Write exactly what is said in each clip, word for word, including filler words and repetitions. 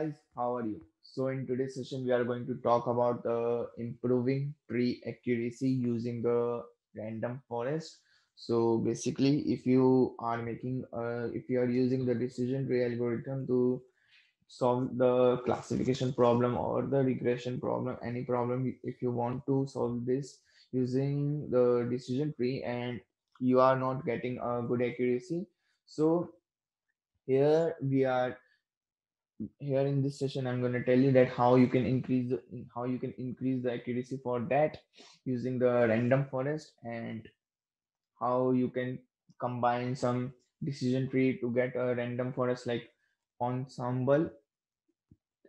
guys, how are you? So in today's session we are going to talk about uh, improving tree accuracy using the random forest. So basically, if you are making uh, if you are using the decision tree algorithm to solve the classification problem or the regression problem, any problem, if you want to solve this using the decision tree and you are not getting a good accuracy, so here we are here in this session I'm going to tell you that how you can increase the, how you can increase the accuracy for that using the random forest, and how you can combine some decision tree to get a random forest like ensemble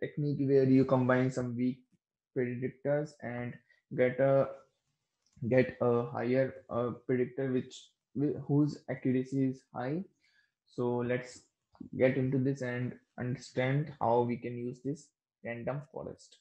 technique, where you combine some weak predictors and get a get a higher uh, predictor which whose accuracy is high. So let's get into this and understand how we can use this random forest.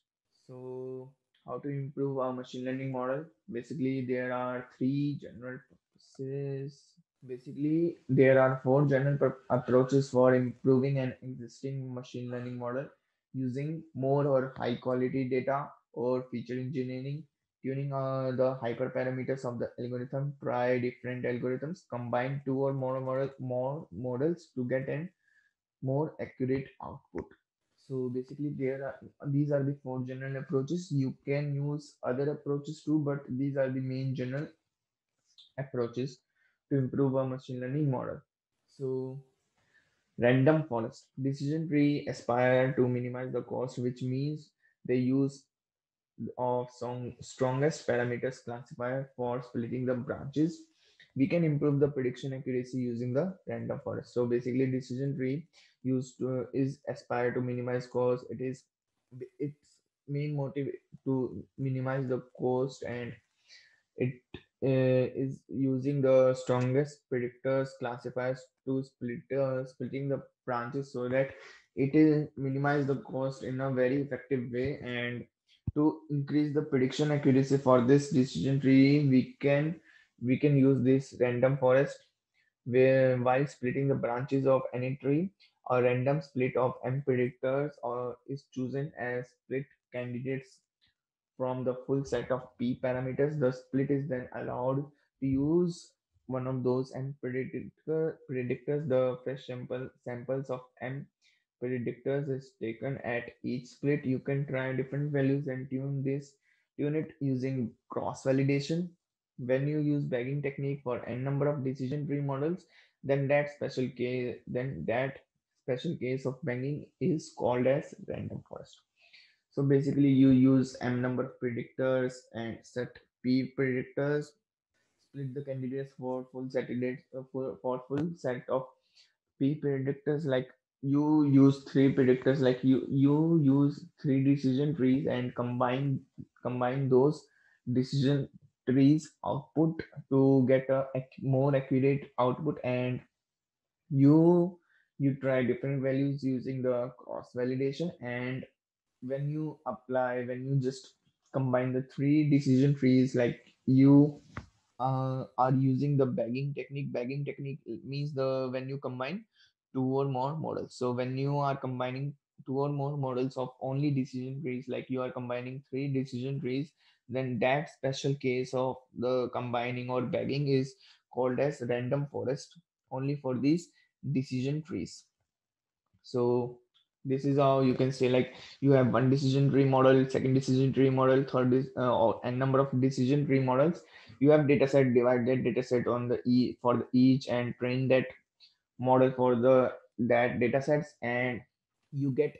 So how to improve our machine learning model? Basically there are three general purposes basically there are four general approaches for improving an existing machine learning model: using more or high quality data, or feature engineering, tuning uh, the hyperparameters of the algorithm, try different algorithms, combine two or more model, more models to get an more accurate output. So basically there are these are the four general approaches. You can use other approaches too, but these are the main general approaches to improve our machine learning model. So random forest decision tree aspire to minimize the cost, which means they use of some strongest parameters classifier for splitting the branches. We can improve the prediction accuracy using the random forest. So basically decision tree used to, is aspire to minimize cost. It is its main motive to minimize the cost, and it uh, is using the strongest predictors classifiers to split uh, splitting the branches, so that it is minimize the cost in a very effective way. And to increase the prediction accuracy for this decision tree, we can we can use this random forest, where while splitting the branches of any tree, a random split of m predictors or is chosen as split candidates from the full set of p parameters. The split is then allowed to use one of those m predictor predictors. The fresh sample samples of m predictors is taken at each split. You can try different values and tune this tune it using cross validation. When you use bagging technique for n number of decision tree models, then that special case then that special case of bagging is called as random forest. So basically you use m number of predictors and set p predictors, split the candidates for full set for, for full set of p predictors. Like you use three predictors like you you use three decision trees and combine combine those decision trees output to get a more accurate output, and you you try different values using the cross validation. And when you apply when you just combine the three decision trees, like you uh, are using the bagging technique. Bagging technique means the when you combine two or more models. So when you are combining two or more models of only decision trees, like you are combining three decision trees, then that special case of the combining or bagging is called as random forest, only for these decision trees. So this is how you can say, like you have one decision tree model, second decision tree model, third uh, or n number of decision tree models. You have data set, divide that data set on the e for the each and train that model for the that data sets, and you get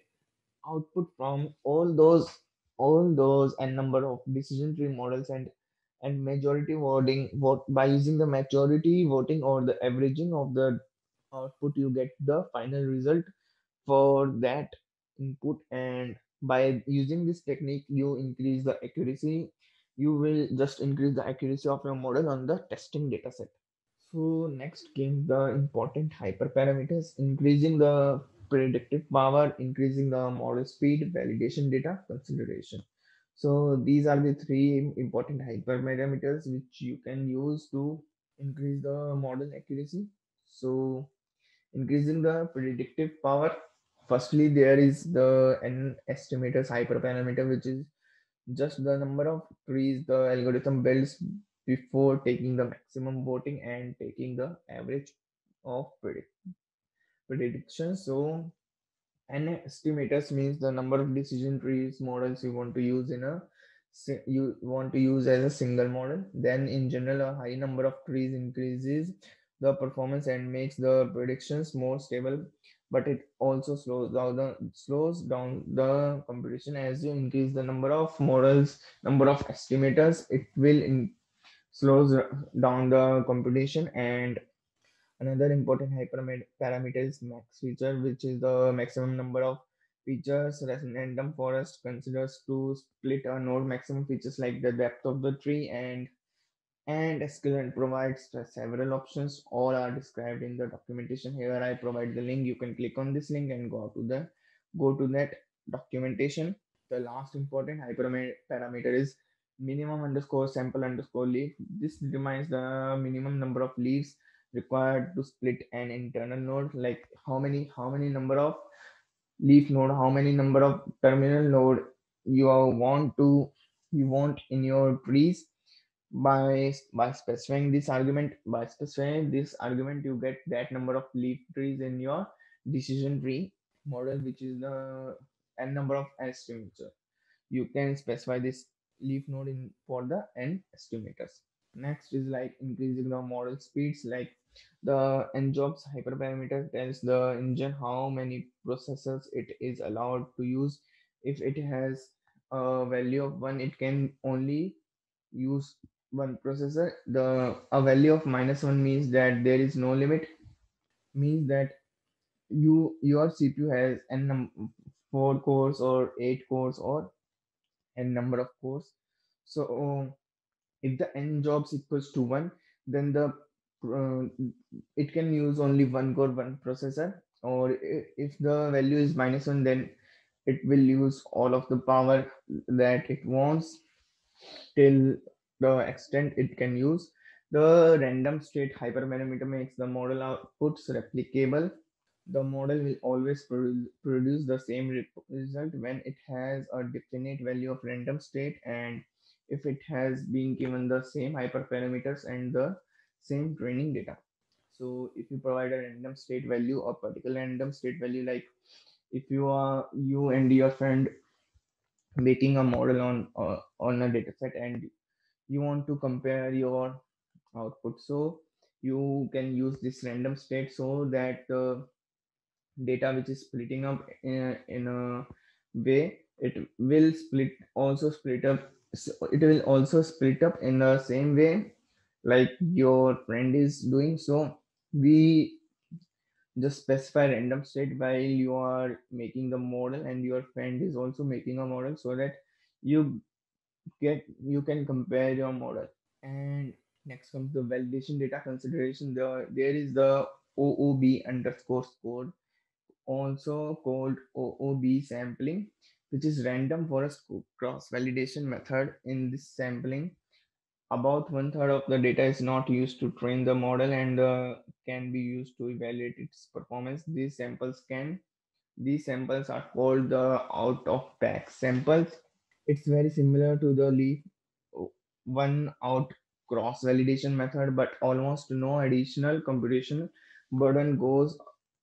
output from all those all those n number of decision tree models, and and majority voting vote by using the majority voting or the averaging of the output, you get the final result for that input. And by using this technique you increase the accuracy. You will just increase the accuracy of your model on the testing data set. So next came the important hyperparameters: increasing the predictive power, increasing the model speed, validation data, consideration. So these are the three important hyperparameters which you can use to increase the model accuracy. So increasing the predictive power. Firstly, there is the N estimator's hyperparameter, which is just the number of trees the algorithm builds before taking the maximum voting and taking the average of predict prediction. So N estimators means the number of decision trees models you want to use in a you want to use as a single model. Then in general, a high number of trees increases the performance and makes the predictions more stable, but it also slows down the slows down the computation. As you increase the number of models, number of estimators, it will in, slows down the computation. And another important hyperparameter is max feature, which is the maximum number of features. Random forest considers to split a node maximum features like the depth of the tree and and sklearn provides several options. All are described in the documentation. Here I provide the link. You can click on this link and go to the go to that documentation. The last important hyperparameter is minimum underscore sample underscore leaf. This determines the minimum number of leaves required to split an internal node, like how many how many number of leaf node, how many number of terminal node you are want to you want in your trees. By by specifying this argument, by specifying this argument, you get that number of leaf trees in your decision tree model, which is the n number of estimators. You can specify this leaf node in for the n estimators. Next is like increasing the model speeds. Like the nJobs hyperparameter tells the engine how many processors it is allowed to use. If it has a value of one, it can only use one processor. The a value of minus one means that there is no limit, means that you your C P U has n num four cores or eight cores or n number of cores. So uh, if the n jobs equals to one, then the uh, it can use only one core, one processor. Or if the value is minus one, then it will use all of the power that it wants till the extent it can use. The random state hyperparameter makes the model outputs replicable. The model will always produ produce the same re result when it has a definite value of random state, and if it has been given the same hyperparameters and the same training data. So if you provide a random state value or particular random state value, like if you are you and your friend making a model on uh, on a dataset and you want to compare your output, so you can use this random state so that uh, data which is splitting up in a, in a way, it will split also split up so it will also split up in the same way like your friend is doing. So we just specify random state while you are making the model and your friend is also making a model, so that you get you can compare your model. And next comes the validation data consideration. There there is the O O B underscore score, also called O O B sampling, which is random forest cross validation method. In this sampling, about one third of the data is not used to train the model and uh, can be used to evaluate its performance. These samples can, these samples are called the out of pack samples. It's very similar to the leaf one out cross validation method, but almost no additional computation burden goes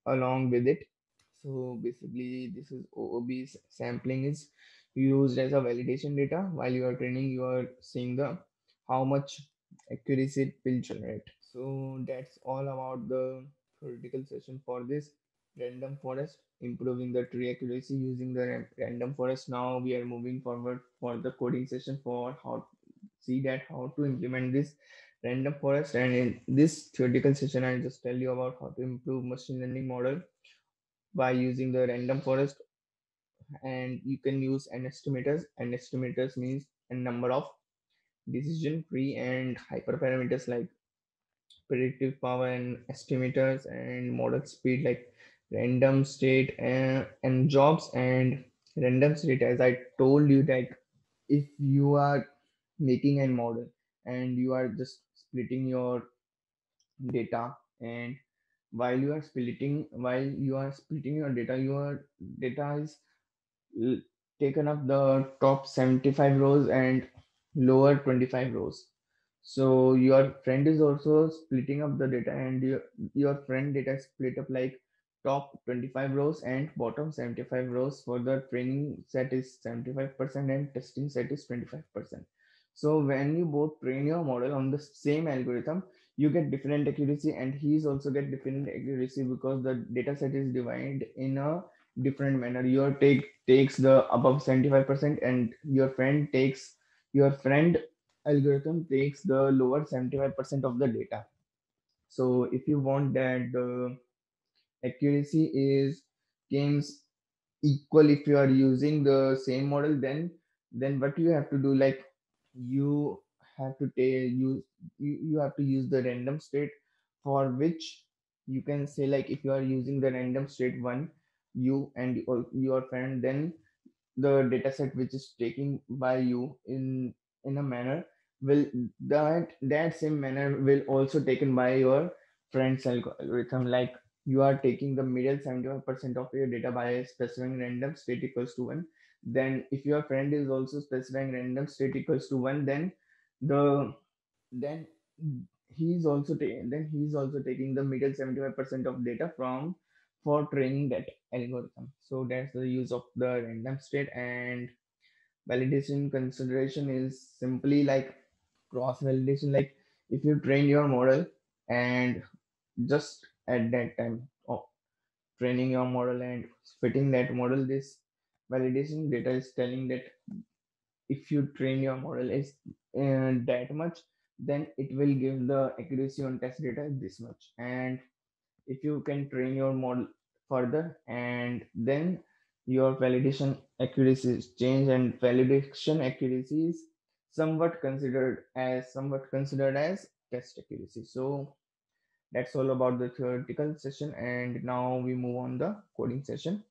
along with it. So basically, this is O O B sampling is used as a validation data. While you are training, you are seeing the how much accuracy it will generate. So that's all about the theoretical session for this random forest, improving the tree accuracy using the random forest. Now we are moving forward for the coding session for how see that how to implement this random forest. And in this theoretical session, I'll just tell you about how to improve machine learning model by using the random forest. And you can use n estimators. N estimators means a number of decision tree, and hyperparameters like predictive power and estimators and model speed like random state and, and jobs. And random state, as I told you, like if you are making a model and you are just splitting your data and while you are splitting while you are splitting your data, your data is taken up the top seventy-five rows and lower twenty-five rows. So your friend is also splitting up the data, and your, your friend data is split up like top twenty-five rows and bottom seventy-five rows. For the training set is seventy-five percent and testing set is twenty-five percent. So when you both train your model on the same algorithm, you get different accuracy, and he's also get different accuracy because the data set is divided in a different manner. Your take takes the above seventy-five percent, and your friend takes your friend algorithm takes the lower seventy-five percent of the data. So if you want that the uh, accuracy is gains equal, if you are using the same model, then then what you have to do, like you have to take use you, you have to use the random state, for which you can say, like, if you are using the random state one, you and your friend, then the data set which is taken by you in in a manner will that that same manner will also taken by your friend's algorithm. Like you are taking the middle seventy-five percent of your data by specifying random state equals to one. Then if your friend is also specifying random state equals to one, then the then he's also taking then he's also taking the middle seventy-five percent of data from for training that algorithm. So that's the use of the random state. And validation consideration is simply like cross validation. Like if you train your model, and just at that time of training your model and fitting that model, this validation data is telling that if you train your model is uh, that much, then it will give the accuracy on test data this much. And if you can train your model further, and then your validation accuracy is changed, and validation accuracy is somewhat considered as somewhat considered as test accuracy. So that's all about the theoretical session, and now we move on the coding session.